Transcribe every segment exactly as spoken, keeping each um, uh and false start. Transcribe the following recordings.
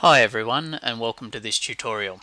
Hi everyone, and welcome to this tutorial.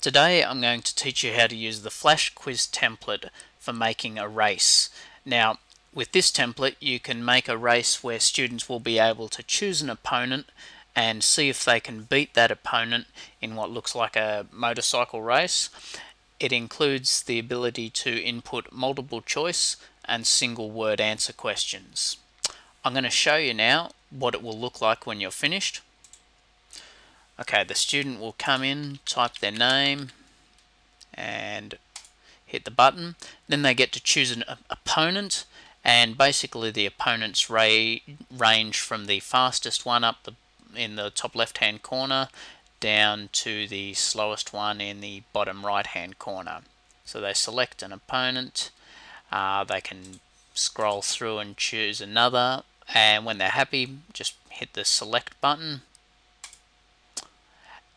Today I'm going to teach you how to use the Flash quiz template for making a race. Now with this template you can make a race where students will be able to choose an opponent and see if they can beat that opponent in what looks like a motorcycle race. It includes the ability to input multiple choice and single word answer questions. I'm going to show you now what it will look like when you're finished. Okay, the student will come in, type their name and hit the button. Then they get to choose an opponent, and basically the opponents range from the fastest one up the, in the top left hand corner down to the slowest one in the bottom right hand corner. So they select an opponent, uh, they can scroll through and choose another, and when they're happy just hit the select button.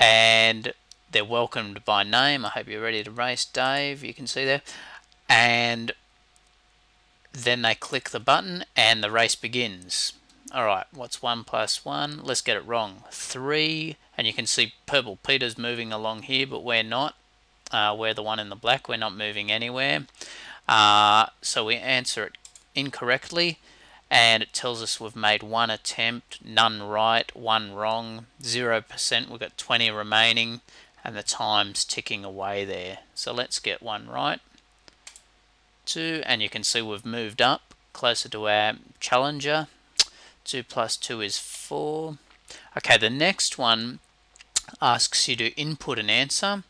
And they're welcomed by name. I hope you're ready to race, Dave, you can see there. And then they click the button and the race begins. Alright, what's one plus one? Let's get it wrong. Three. And you can see Purple Peter's moving along here, but we're not. Uh, we're the one in the black. We're not moving anywhere. Uh, so we answer it incorrectly. And it tells us we've made one attempt, none right, one wrong, zero percent, we've got twenty remaining, and the time's ticking away there. So let's get one right, two, and you can see we've moved up closer to our challenger. Two plus two is four. Okay, the next one asks you to input an answer.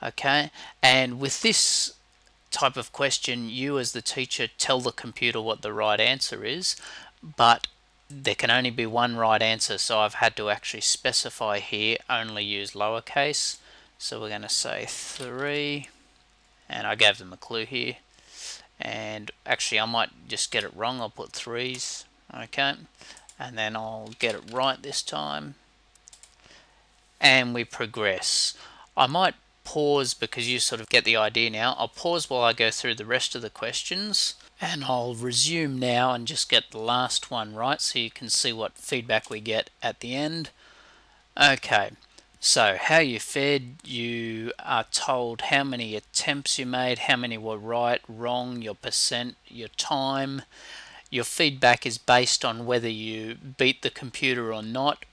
Okay, and with this type of question, you as the teacher tell the computer what the right answer is, but there can only be one right answer, so I've had to actually specify here only use lowercase. So we're going to say three, and I gave them a clue here, and actually I might just get it wrong. I'll put threes, okay, and then I'll get it right this time, and we progress. I might pause because you sort of get the idea now. I'll pause while I go through the rest of the questions, and I'll resume now and just get the last one right so you can see what feedback we get at the end. Okay, so how you fared, you are told how many attempts you made, how many were right, wrong, your percent, your time. Your feedback is based on whether you beat the computer or not,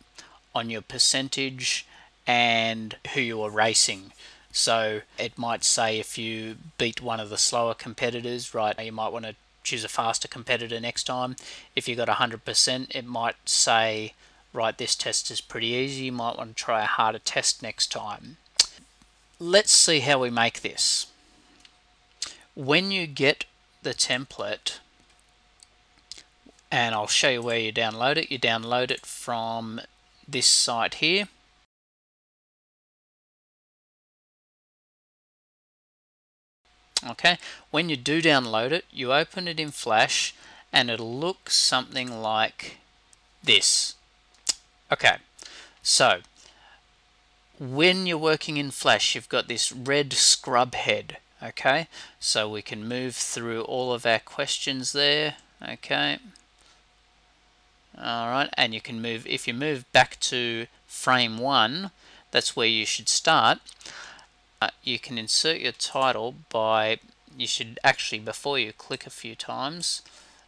on your percentage, and who you are racing. So it might say if you beat one of the slower competitors, right, you might want to choose a faster competitor next time. If you got one hundred percent, it might say, right, this test is pretty easy, you might want to try a harder test next time. Let's see how we make this. When you get the template, and I'll show you where you download it, you download it from this site here. Okay, when you do download it, you open it in Flash and it'll look something like this. Okay, so when you're working in Flash, you've got this red scrub head. Okay, so we can move through all of our questions there. Okay, alright, and you can move, if you move back to frame one, that's where you should start. Uh, you can insert your title by, you should actually, before you click a few times,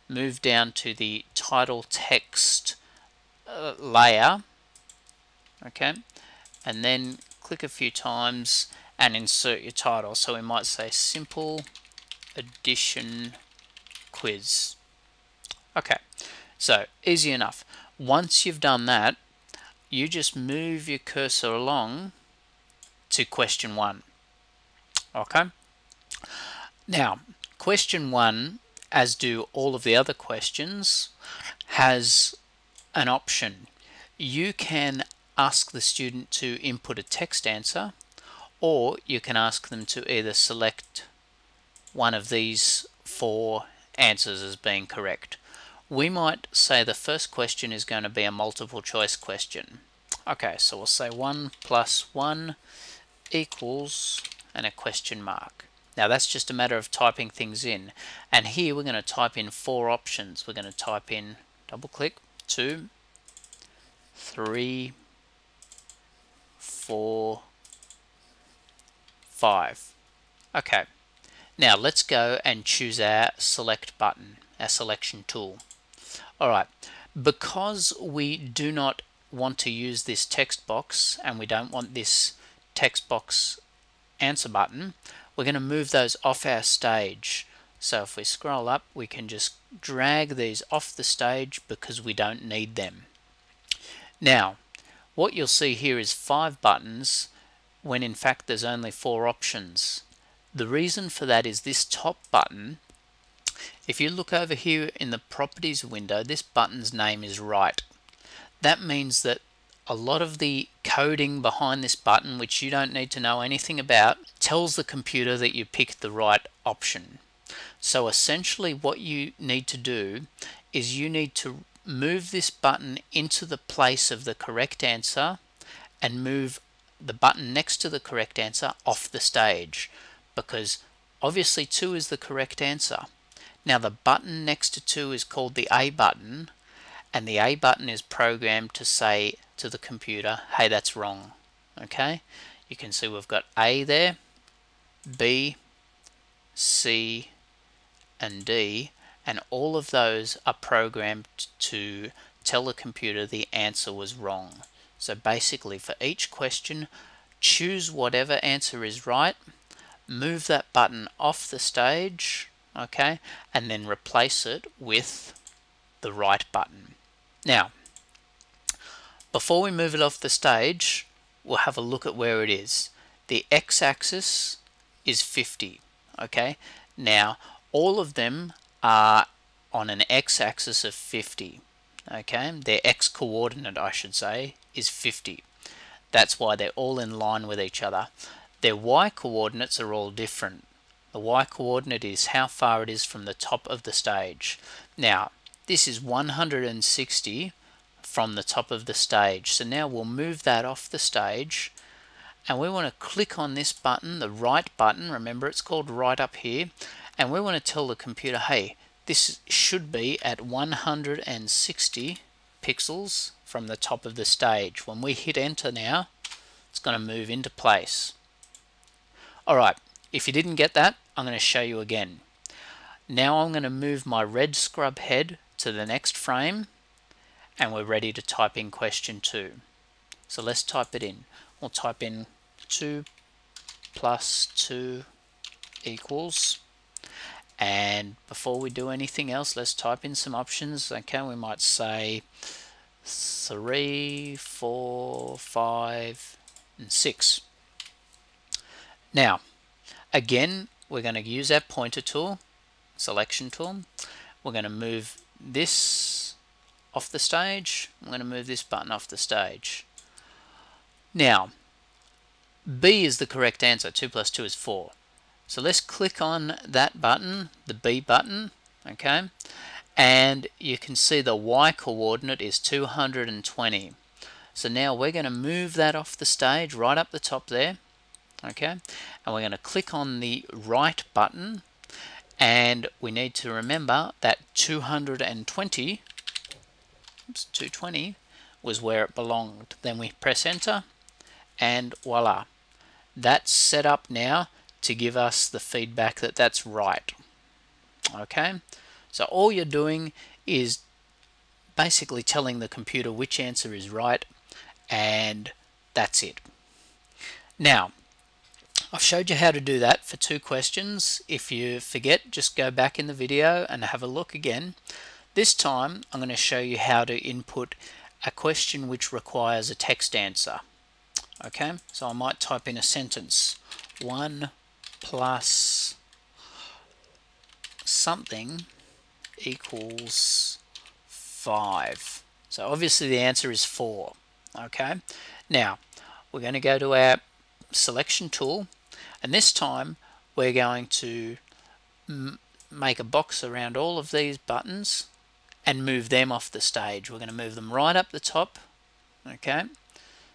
move down to the title text uh, layer, okay, and then click a few times and insert your title. So we might say simple addition quiz. Okay, so easy enough. Once you've done that, you just move your cursor along to question one. Okay, now question one, as do all of the other questions, has an option. You can ask the student to input a text answer, or you can ask them to either select one of these four answers as being correct. We might say the first question is going to be a multiple choice question. Okay, so we'll say one plus one equals and a question mark. Now that's just a matter of typing things in, and here we're going to type in four options. We're going to type in, double click, two, three, four, five. Okay, now let's go and choose our select button, our selection tool. All right, because we do not want to use this text box and we don't want this text box answer button, we're going to move those off our stage. So if we scroll up, we can just drag these off the stage because we don't need them. Now, what you'll see here is five buttons when in fact there's only four options. The reason for that is this top button. If you look over here in the properties window, this button's name is right. That means that a lot of the coding behind this button, which you don't need to know anything about, tells the computer that you picked the right option. So essentially what you need to do is you need to move this button into the place of the correct answer and move the button next to the correct answer off the stage, because obviously two is the correct answer. Now the button next to two is called the A button, and the A button is programmed to say to the computer, hey, that's wrong. Okay, you can see we've got A there, B, C and D, and all of those are programmed to tell the computer the answer was wrong. So basically for each question, choose whatever answer is right, move that button off the stage, okay, and then replace it with the right button. Now, before we move it off the stage, we'll have a look at where it is. The x-axis is fifty, okay? Now, all of them are on an x-axis of fifty, okay? Their x-coordinate, I should say, is fifty. That's why they're all in line with each other. Their y-coordinates are all different. The y-coordinate is how far it is from the top of the stage. Now, this is one hundred sixty from the top of the stage. So now we'll move that off the stage, and we want to click on this button, the right button. Remember, it's called right up here. And we want to tell the computer, hey, this should be at one hundred sixty pixels from the top of the stage. When we hit enter now, it's going to move into place. All right, if you didn't get that, I'm going to show you again. Now I'm going to move my red scrub head to the next frame, and we're ready to type in question two. So let's type it in. We'll type in two plus two equals, and before we do anything else, let's type in some options. Okay, we might say three, four, five, and six. Now, again, we're going to use our pointer tool, selection tool. We're going to move this off the stage. I'm going to move this button off the stage. Now, B is the correct answer. two plus two is four. So let's click on that button, the B button, okay? And you can see the Y coordinate is two hundred twenty. So now we're going to move that off the stage right up the top there, okay? And we're going to click on the right button, and we need to remember that two hundred twenty, oops, two hundred twenty was where it belonged. Then we press enter, and voila. That's set up now to give us the feedback that that's right. Okay, so all you're doing is basically telling the computer which answer is right, and that's it. Now, I've showed you how to do that for two questions. If you forget, just go back in the video and have a look again. This time, I'm going to show you how to input a question which requires a text answer. Okay, so I might type in a sentence, one plus something equals five. So obviously the answer is four. Okay, now we're going to go to our selection tool, and this time we're going to m make a box around all of these buttons and move them off the stage. We're going to move them right up the top. Okay,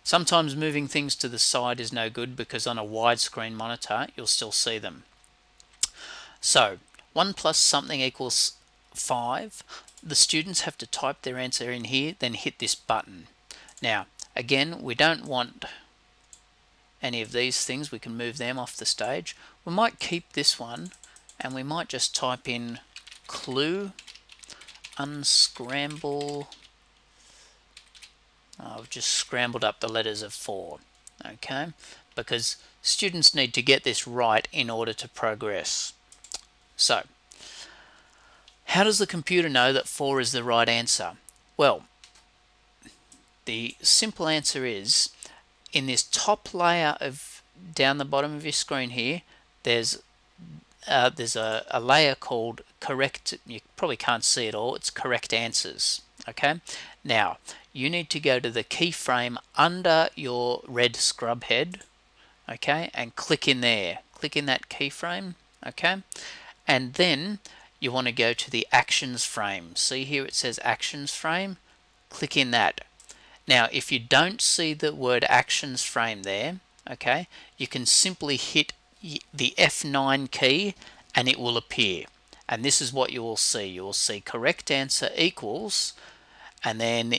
sometimes moving things to the side is no good, because on a widescreen monitor you'll still see them. So one plus something equals five. The students have to type their answer in here, then hit this button. Now again, we don't want any of these things, we can move them off the stage. We might keep this one and we might just type in clue unscramble. I've just scrambled up the letters of four, okay, because students need to get this right in order to progress. So how does the computer know that four is the right answer? Well, the simple answer is, in this top layer of down the bottom of your screen here, there's uh, there's a, a layer called correct. You probably can't see it all. It's correct answers. Okay. Now you need to go to the keyframe under your red scrub head. Okay, and click in there. Click in that keyframe. Okay, and then you want to go to the actions frame. See here it says actions frame. Click in that. Now if you don't see the word actions frame there, okay, you can simply hit the F nine key and it will appear. And this is what you will see. You will see correct answer equals, and then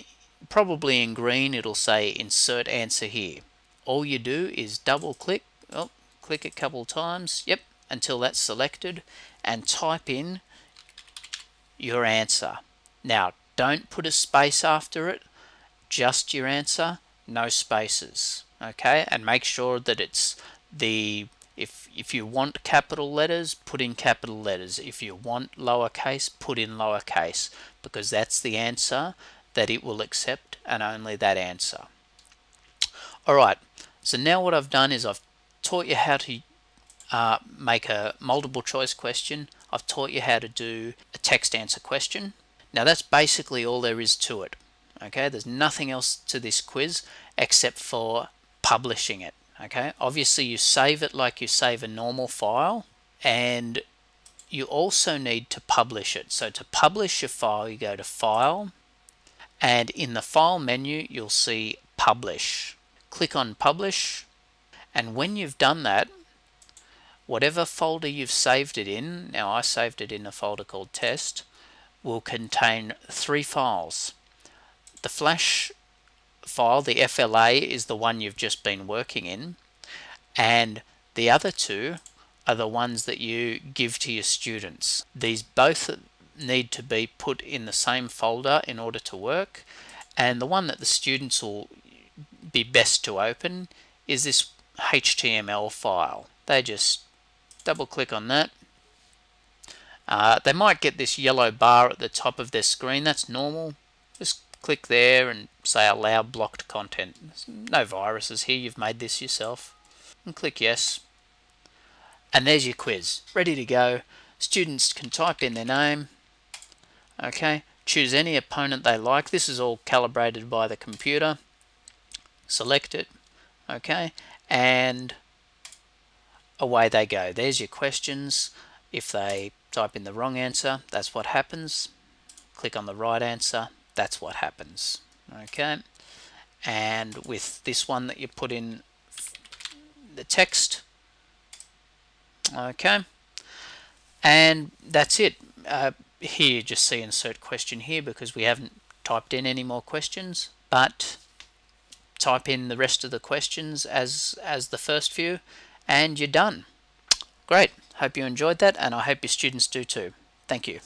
probably in green it'll say insert answer here. All you do is double click, oh, click a couple times, yep, until that's selected, and type in your answer. Now don't put a space after it, just your answer, no spaces, okay? And make sure that it's the, if if you want capital letters, put in capital letters. If you want lowercase, put in lowercase, because that's the answer that it will accept and only that answer. All right, so now what I've done is I've taught you how to uh, make a multiple choice question. I've taught you how to do a text answer question. Now that's basically all there is to it. Okay, there's nothing else to this quiz except for publishing it. Okay, obviously you save it like you save a normal file, and you also need to publish it. So to publish your file, you go to File, and in the File menu you'll see Publish. Click on Publish, and when you've done that, whatever folder you've saved it in, now I saved it in a folder called Test, will contain three files. The Flash file, the F L A, is the one you've just been working in, and the other two are the ones that you give to your students. These both need to be put in the same folder in order to work, and the one that the students will be best to open is this H T M L file. They just double click on that. Uh, they might get this yellow bar at the top of their screen, that's normal. Just click there and say allow blocked content. No viruses here, you've made this yourself. And click yes. And there's your quiz, ready to go. Students can type in their name. Okay, choose any opponent they like. This is all calibrated by the computer. Select it, okay, and away they go. There's your questions. If they type in the wrong answer, that's what happens. Click on the right answer. That's what happens. Okay, and with this one that you put in the text, okay, and that's it. Uh, here you just see insert question here because we haven't typed in any more questions, but type in the rest of the questions as as the first few and you're done. Great, hope you enjoyed that, and I hope your students do too. Thank you.